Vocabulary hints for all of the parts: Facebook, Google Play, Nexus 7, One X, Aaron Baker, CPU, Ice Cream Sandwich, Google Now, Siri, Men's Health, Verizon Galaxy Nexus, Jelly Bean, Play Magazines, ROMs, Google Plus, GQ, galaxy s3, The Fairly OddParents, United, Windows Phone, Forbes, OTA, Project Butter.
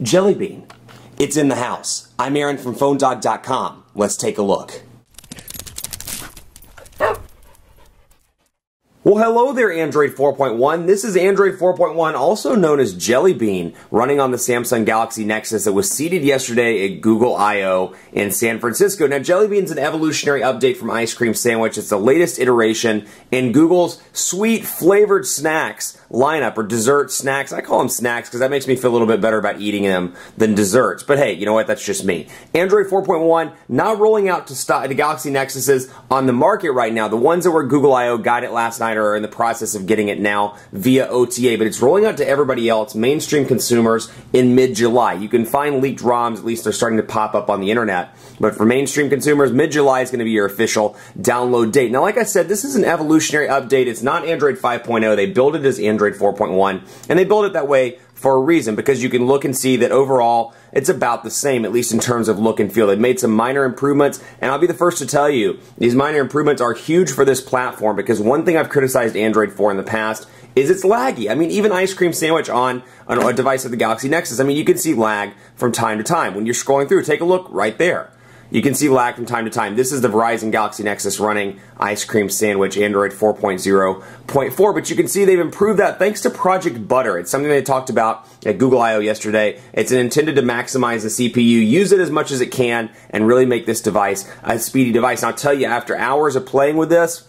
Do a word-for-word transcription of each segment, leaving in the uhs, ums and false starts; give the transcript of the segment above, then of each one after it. Jelly Bean. It's in the house. I'm Aaron from phone dog dot com. Let's take a look. Well, hello there, Android four point one. This is Android four point one, also known as Jelly Bean, running on the Samsung Galaxy Nexus that was seated yesterday at Google I O in San Francisco. Now, Jelly Bean's an evolutionary update from Ice Cream Sandwich. It's the latest iteration in Google's sweet flavored snacks lineup, or dessert snacks. I call them snacks because that makes me feel a little bit better about eating them than desserts. But hey, you know what? That's just me. Android four point one now rolling out to stock the Galaxy Nexuses on the market right now. The ones that were Google I O got it last night, are in the process of getting it now via O T A, but it's rolling out to everybody else, mainstream consumers, in mid-July. You can find leaked ROMs, at least they're starting to pop up on the internet, but for mainstream consumers, mid-July is going to be your official download date. Now, like I said, this is an evolutionary update. It's not Android five point oh. They build it as Android four point one, and they build it that way for a reason, because you can look and see that overall it's about the same, at least in terms of look and feel. They've made some minor improvements, and I'll be the first to tell you, these minor improvements are huge for this platform, because one thing I've criticized Android for in the past is it's laggy. I mean, even Ice Cream Sandwich on a device of the Galaxy Nexus, I mean, you can see lag from time to time. When you're scrolling through, take a look right there. You can see lag from time to time. This is the Verizon Galaxy Nexus running Ice Cream Sandwich Android four point oh point four, but you can see they've improved that thanks to Project Butter. It's something they talked about at Google I O yesterday. It's intended to maximize the C P U, use it as much as it can, and really make this device a speedy device. And I'll tell you, after hours of playing with this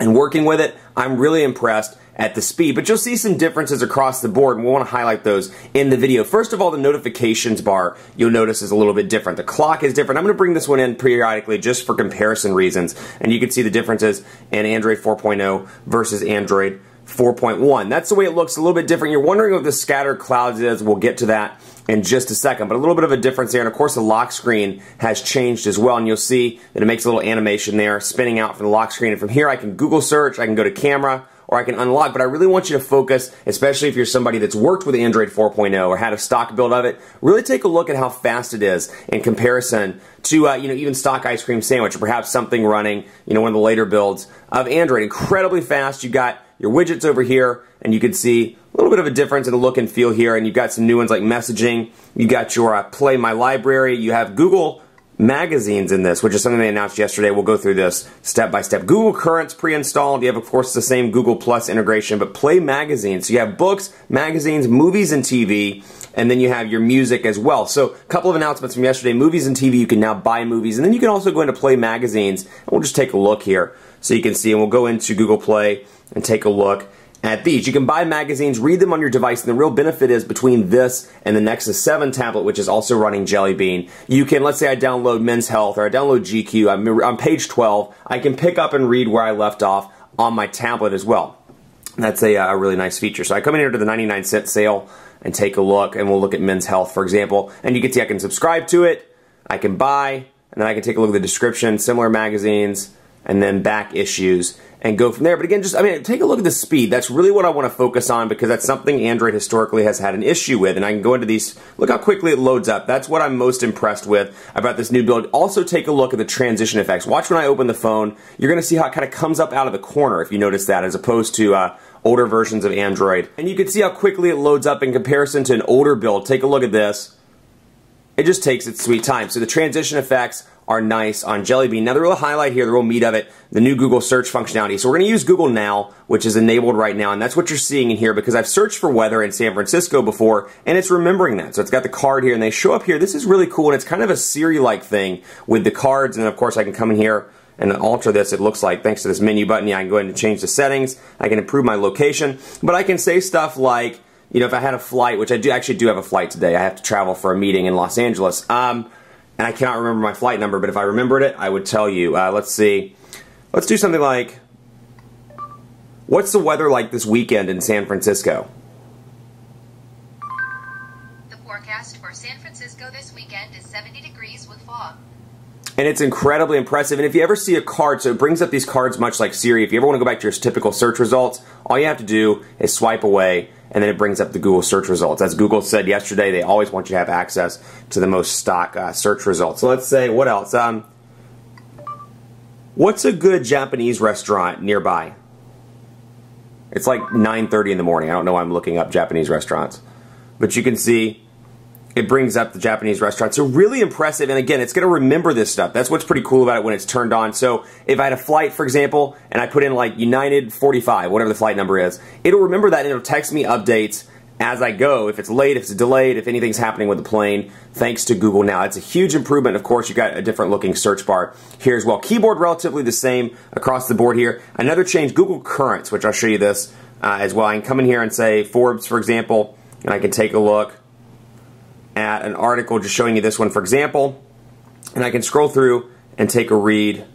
and working with it, I'm really impressed at the speed, but you'll see some differences across the board, and we'll want to highlight those in the video. First of all, the notifications bar, you'll notice, is a little bit different. The clock is different. I'm going to bring this one in periodically just for comparison reasons, and you can see the differences in Android four point oh versus Android four point one. That's the way it looks, a little bit different. You're wondering what the scattered clouds is. We'll get to that in just a second, but a little bit of a difference there, and of course the lock screen has changed as well, and you'll see that it makes a little animation there spinning out from the lock screen, and from here I can Google search, I can go to camera, or I can unlock, but I really want you to focus, especially if you're somebody that's worked with Android four point oh or had a stock build of it, really take a look at how fast it is in comparison to uh, you know, even stock Ice Cream Sandwich, or perhaps something running, you know, one of the later builds of Android. Incredibly fast. You got your widgets over here, and you can see a little bit of a difference in the look and feel here, and you've got some new ones like messaging, you got your uh, Play My Library, you have Google Magazines in this, which is something they announced yesterday. We'll go through this step by step. Google Currents pre-installed. You have, of course, the same Google Plus integration, but Play Magazines. So you have books, magazines, movies, and T V, and then you have your music as well. So a couple of announcements from yesterday. Movies and T V, you can now buy movies, and then you can also go into Play Magazines, and we'll just take a look here so you can see, and we'll go into Google Play and take a look at these. You can buy magazines, read them on your device, and the real benefit is between this and the Nexus seven tablet, which is also running Jelly Bean, you can, let's say I download Men's Health, or I download G Q, I'm on page twelve, I can pick up and read where I left off on my tablet as well. That's a, a really nice feature. So I come in here to the ninety-nine cent sale and take a look, and we'll look at Men's Health, for example, and you can see I can subscribe to it, I can buy, and then I can take a look at the description, similar magazines, and then back issues, and go from there. But again, just, I mean, take a look at the speed. That's really what I want to focus on, because that's something Android historically has had an issue with, and I can go into these, look how quickly it loads up. That's what I'm most impressed with about this new build. Also take a look at the transition effects. Watch when I open the phone, you're going to see how it kind of comes up out of the corner, if you notice that, as opposed to uh, older versions of Android. And you can see how quickly it loads up in comparison to an older build. Take a look at this. It just takes its sweet time. So the transition effects are nice on Jelly Bean. Now the real highlight here, the real meat of it, the new Google search functionality. So we're gonna use Google Now, which is enabled right now, and that's what you're seeing in here, because I've searched for weather in San Francisco before, and it's remembering that. So it's got the card here, and they show up here. This is really cool, and it's kind of a Siri-like thing with the cards, and then of course I can come in here and alter this, it looks like, thanks to this menu button. Yeah, I can go ahead and change the settings, I can improve my location, but I can say stuff like, you know, if I had a flight, which I do actually do have a flight today, I have to travel for a meeting in Los Angeles, um, and I cannot remember my flight number, but if I remembered it, I would tell you. Uh, let's see. Let's do something like, what's the weather like this weekend in San Francisco? The forecast for San Francisco this weekend is seventy degrees with fog. And it's incredibly impressive, and if you ever see a card, so it brings up these cards much like Siri. If you ever want to go back to your typical search results, all you have to do is swipe away, and then it brings up the Google search results. As Google said yesterday, they always want you to have access to the most stock uh, search results. So let's say, what else? Um, what's a good Japanese restaurant nearby? It's like nine thirty in the morning. I don't know why I'm looking up Japanese restaurants. But you can see it brings up the Japanese restaurant. So really impressive, and again, it's gonna remember this stuff. That's what's pretty cool about it when it's turned on. So if I had a flight, for example, and I put in like United forty-five, whatever the flight number is, it'll remember that and it'll text me updates as I go, if it's late, if it's delayed, if anything's happening with the plane, thanks to Google Now. It's a huge improvement. Of course, you've got a different looking search bar here as well. Keyboard relatively the same across the board here. Another change, Google Currents, which I'll show you this uh, as well. I can come in here and say Forbes, for example, and I can take a look at an article, just showing you this one, for example, and I can scroll through and take a read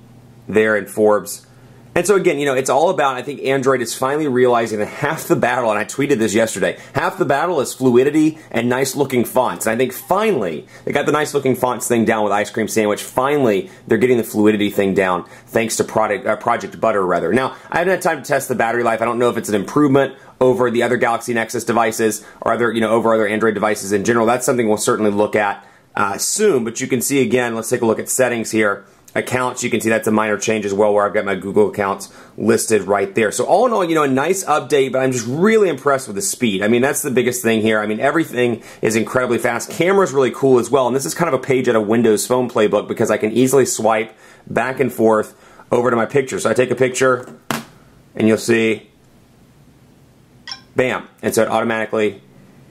there in Forbes. And so again, you know, it's all about, I think Android is finally realizing that half the battle, and I tweeted this yesterday, half the battle is fluidity and nice looking fonts. And I think finally, they got the nice looking fonts thing down with Ice Cream Sandwich. Finally, they're getting the fluidity thing down thanks to product, uh, Project Butter rather. Now, I haven't had time to test the battery life. I don't know if it's an improvement over the other Galaxy Nexus devices or other, you know, over other Android devices in general. That's something we'll certainly look at uh, soon, but you can see again, let's take a look at settings here. Accounts, you can see that's a minor change as well, where I've got my Google accounts listed right there. So all in all, you know, a nice update, but I'm just really impressed with the speed. I mean, that's the biggest thing here. I mean, everything is incredibly fast. Camera's really cool as well, and this is kind of a page out of Windows Phone playbook because I can easily swipe back and forth over to my picture. So I take a picture, and you'll see, bam, and so it automatically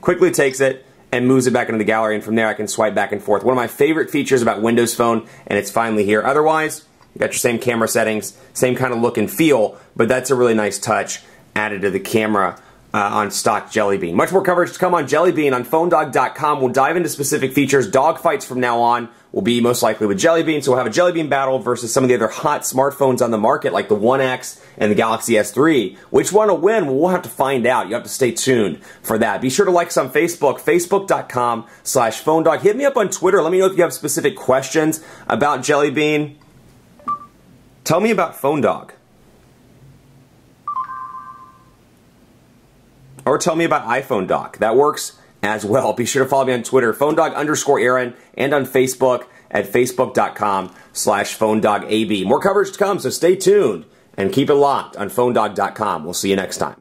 quickly takes it and moves it back into the gallery, and from there I can swipe back and forth. One of my favorite features about Windows Phone, and it's finally here. Otherwise, you got your same camera settings, same kind of look and feel, but that's a really nice touch added to the camera uh, on stock Jelly Bean. Much more coverage to come on Jelly Bean on phone dog dot com. We'll dive into specific features. Dogfights from now on will be most likely with Jelly Bean, so we'll have a Jelly Bean battle versus some of the other hot smartphones on the market like the One X and the Galaxy S three. Which one will win? Well, we'll have to find out. You have to stay tuned for that. Be sure to like us on Facebook, facebook dot com slash phone dog. Hit me up on Twitter. Let me know if you have specific questions about Jelly Bean. Tell me about Phone Dog. Or tell me about iPhone Doc. That works as well. Be sure to follow me on Twitter, phonedog underscore Aaron, and on Facebook at facebook dot com slash phonedog A B. More coverage to come, so stay tuned and keep it locked on phonedog dot com. We'll see you next time.